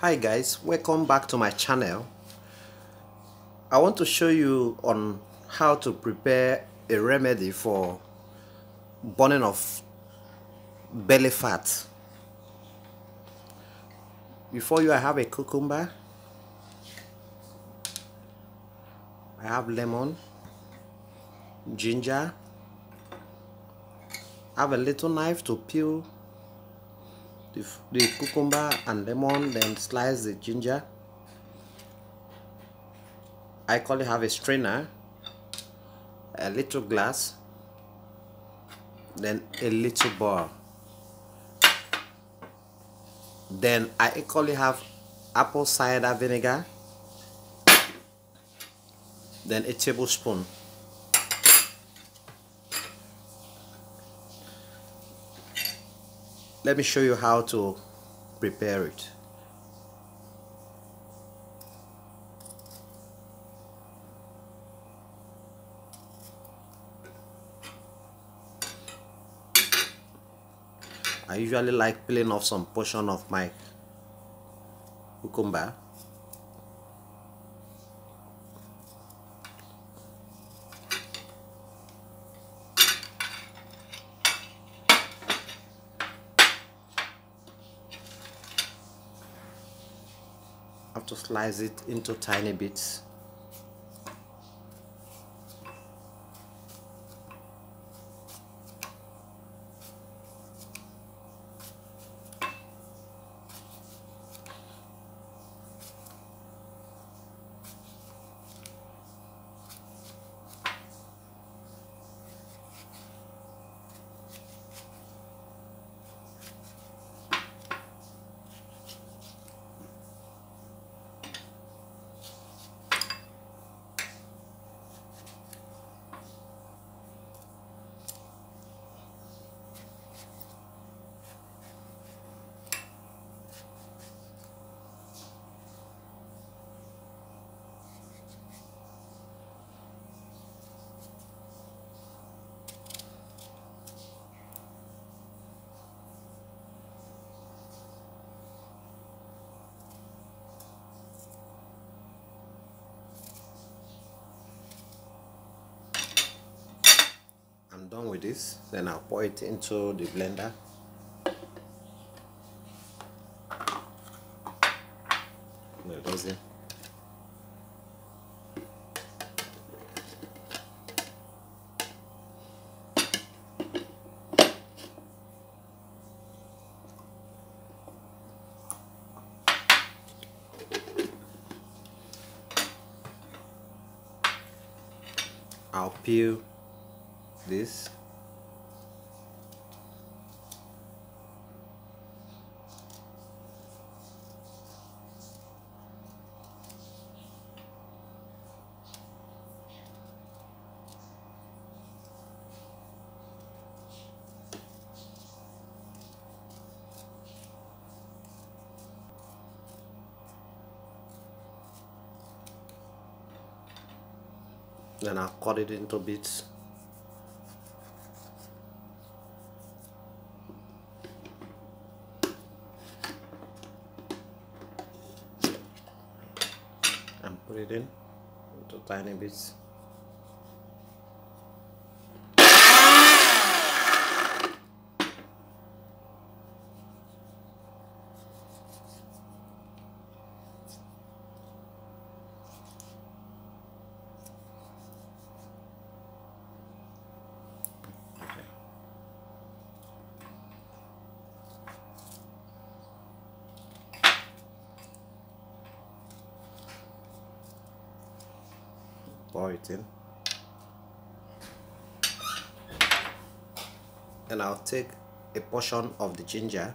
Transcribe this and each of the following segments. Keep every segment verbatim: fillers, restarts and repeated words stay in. Hi guys, welcome back to my channel. I want to show you on how to prepare a remedy for burning of belly fat. Before you, I have a cucumber, I have lemon, ginger. I have a little knife to peel The, the cucumber and lemon, then slice the ginger. I call it have a strainer, a little glass, then a little bowl. Then I equally have apple cider vinegar, then a tablespoon. Let me show you how to prepare it. I usually like peeling off some portion of my cucumber. To slice it into tiny bits. Done with this, then I'll pour it into the blender. No, it doesn't. I'll peel this. Then I'll cut it into bits. Put it in into tiny bits. Pour it in, and I'll take a portion of the ginger,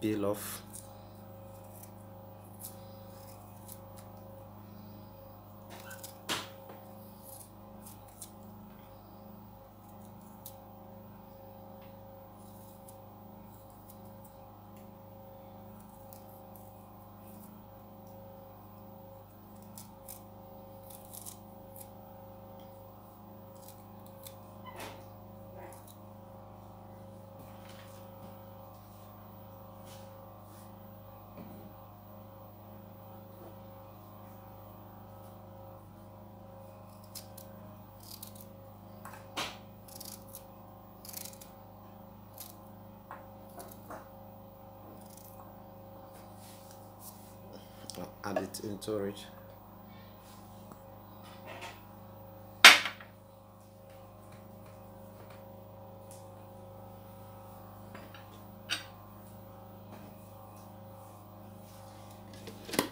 peel off, add it into it.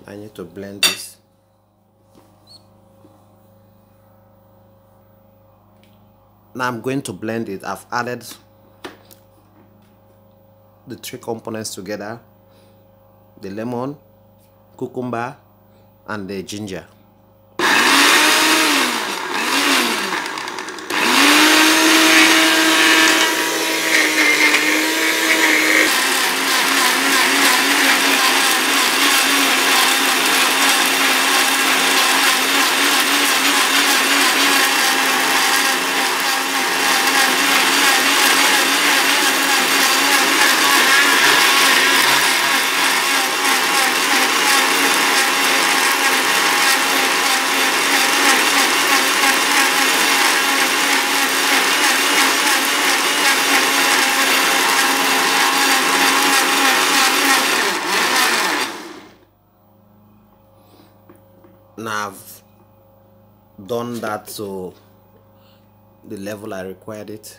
I need to blend this. Now I'm going to blend it. I've added the three components together, the lemon, cucumber, and the ginger. Now I've done that to the level I required it.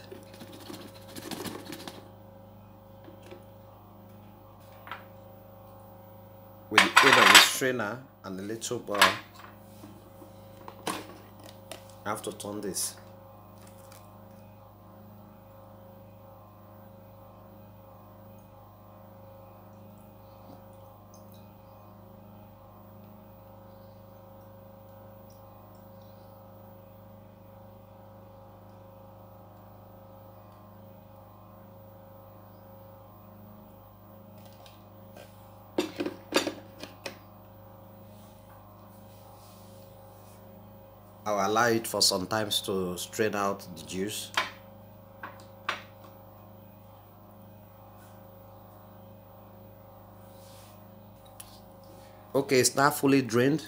With the aid of the strainer and the little bar, I have to turn this. I'll allow it for some time to strain out the juice. Okay, it's now fully drained.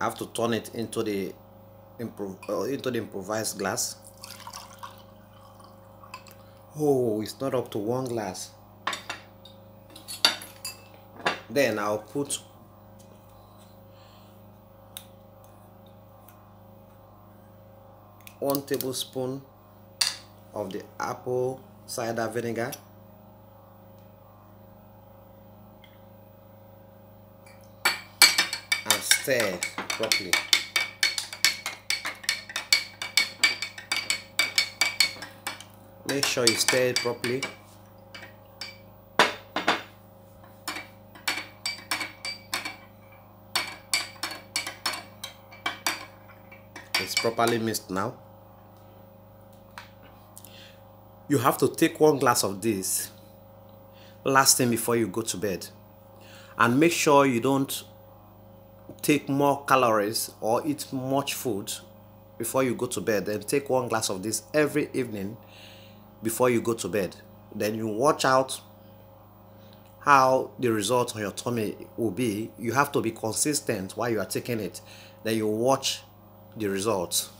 I have to turn it into the improv uh, into the improvised glass. Oh, it's not up to one glass. Then I'll put one tablespoon of the apple cider vinegar, and stir properly. Make sure you stir it properly. It's properly mixed now. You have to take one glass of this last thing before you go to bed, and make sure you don't take more calories or eat much food before you go to bed. Then take one glass of this every evening before you go to bed. Then you watch out how the result on your tummy will be. You have to be consistent while you are taking it. Then you watch the results.